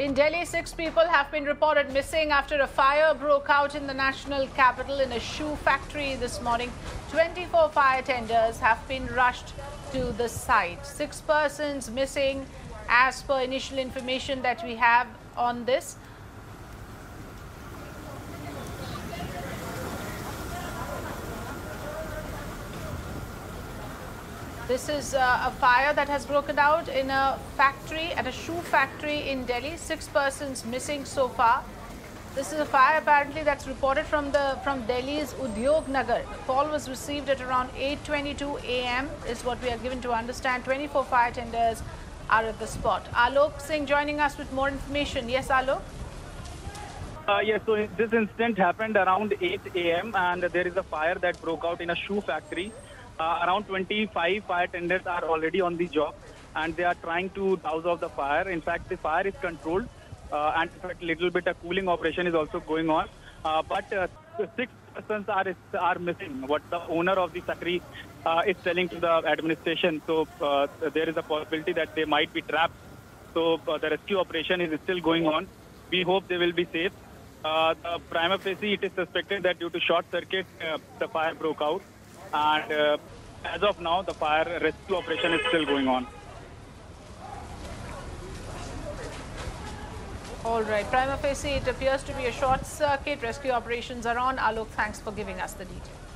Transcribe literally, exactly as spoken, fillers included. In Delhi, six people have been reported missing after a fire broke out in the national capital in a shoe factory this morning. twenty-four fire tenders have been rushed to the site. Six persons missing as per initial information that we have on this. This is uh, a fire that has broken out in a factory, at a shoe factory in Delhi. Six persons missing so far. This is a fire apparently that's reported from the from Delhi's Udyog Nagar. The call was received at around eight twenty-two a m is what we are given to understand. twenty-four fire tenders are at the spot. Alok Singh joining us with more information. Yes, Alok? Uh, yes, so this incident happened around eight a m and there is a fire that broke out in a shoe factory. Uh, around twenty-five fire tenders are already on the job and they are trying to douse off the fire. In fact, the fire is controlled uh, and a little bit of cooling operation is also going on. Uh, but uh, six persons are are missing, what the owner of the factory uh, is telling to the administration. So uh, there is a possibility that they might be trapped. So uh, the rescue operation is still going on. We hope they will be safe. Uh, the prima facie, it is suspected that due to short circuit, uh, the fire broke out. And uh, as of now, the fire rescue operation is still going on. All right. Prima facie, it appears to be a short circuit. Rescue operations are on. Alok, thanks for giving us the details.